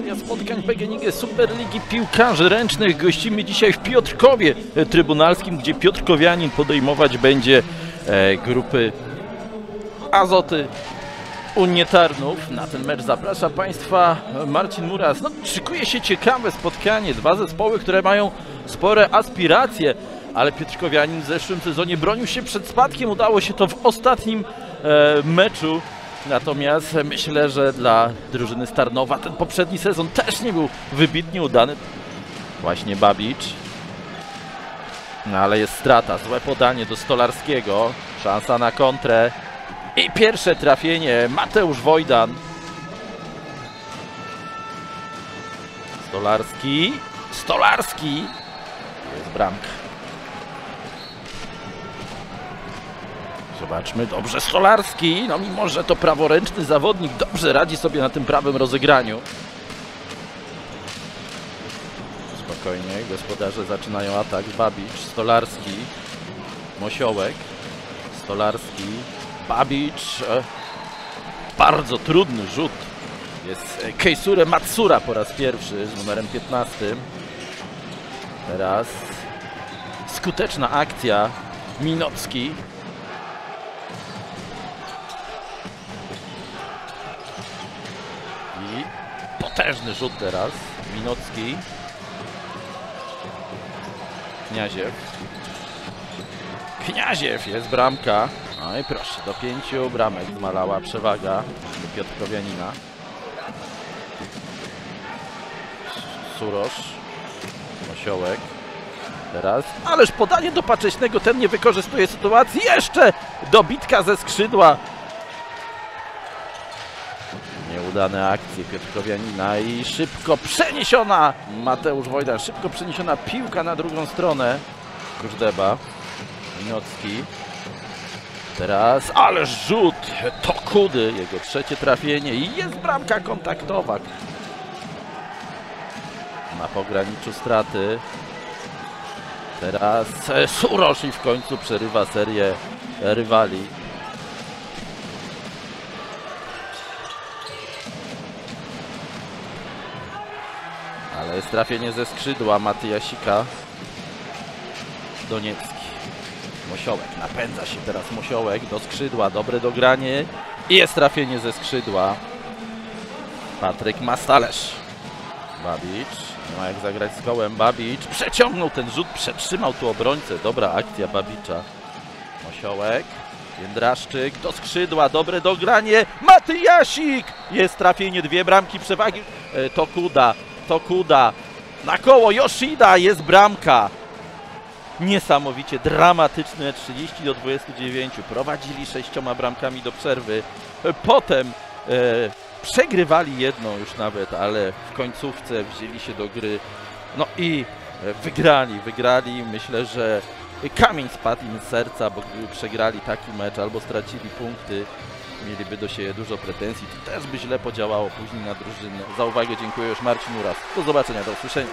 Seria spotkań PGNiG Superligi Piłkarzy Ręcznych. Gościmy dzisiaj w Piotrkowie Trybunalskim, gdzie Piotrkowianin podejmować będzie grupy Azoty Unii Tarnów. Na ten mecz zaprasza Państwa Marcin Muras. No, szykuje się ciekawe spotkanie. Dwa zespoły, które mają spore aspiracje, ale Piotrkowianin w zeszłym sezonie bronił się przed spadkiem. Udało się to w ostatnim meczu. Natomiast myślę, że dla drużyny z Tarnowa ten poprzedni sezon też nie był wybitnie udany. Właśnie Babicz. No ale jest strata, złe podanie do Stolarskiego. Szansa na kontrę. I pierwsze trafienie, Mateusz Wojdan. Stolarski. Jest bramka. Zobaczmy, dobrze Stolarski, no mimo że to praworęczny zawodnik, dobrze radzi sobie na tym prawym rozegraniu. Spokojnie, gospodarze zaczynają atak, Babicz, Stolarski, Mosiołek, Stolarski, Babicz. Bardzo trudny rzut, jest Kejsure Matsura po raz pierwszy z numerem 15. Teraz skuteczna akcja, Minowski. Potężny rzut teraz, Minocki, Kniaziew, jest bramka, no i proszę, do 5 bramek zmalała przewaga Piotrkowianina. Surosz, Mosiołek, teraz, ależ podanie do Pacześnego, ten nie wykorzystuje sytuacji, jeszcze dobitka ze skrzydła. Udane akcje Piotrkowianina i szybko przeniesiona Mateusz Wojdan, szybko przeniesiona piłka na drugą stronę. Kuszdeba, Nioski. Teraz, ale rzut Tokudy, jego trzecie trafienie i jest bramka kontaktowa. Na pograniczu straty. Teraz Surosz i w końcu przerywa serię rywali. Ale jest trafienie ze skrzydła Matyjasika. Doniecki. Mosiołek. Napędza się teraz Mosiołek do skrzydła. Dobre dogranie. I jest trafienie ze skrzydła. Patryk Mastalerz. Babicz. No jak zagrać z kołem. Babicz. Przeciągnął ten rzut. Przetrzymał tu obrońcę. Dobra akcja Babicza. Mosiołek. Jędraszczyk. Do skrzydła. Dobre dogranie. Matyjasik. Jest trafienie. Dwie bramki przewagi. Tokuda, na koło Yoshida, jest bramka. Niesamowicie dramatyczne 30-29. Prowadzili 6 bramkami do przerwy. Potem przegrywali jedną już nawet, ale w końcówce wzięli się do gry. No i wygrali. Myślę, że kamień spadł im z serca, bo gdyby przegrali taki mecz albo stracili punkty, mieliby do siebie dużo pretensji, to też by źle podziałało później na drużynę. Za uwagę dziękuję już Marcin Muras. Do zobaczenia, do usłyszenia.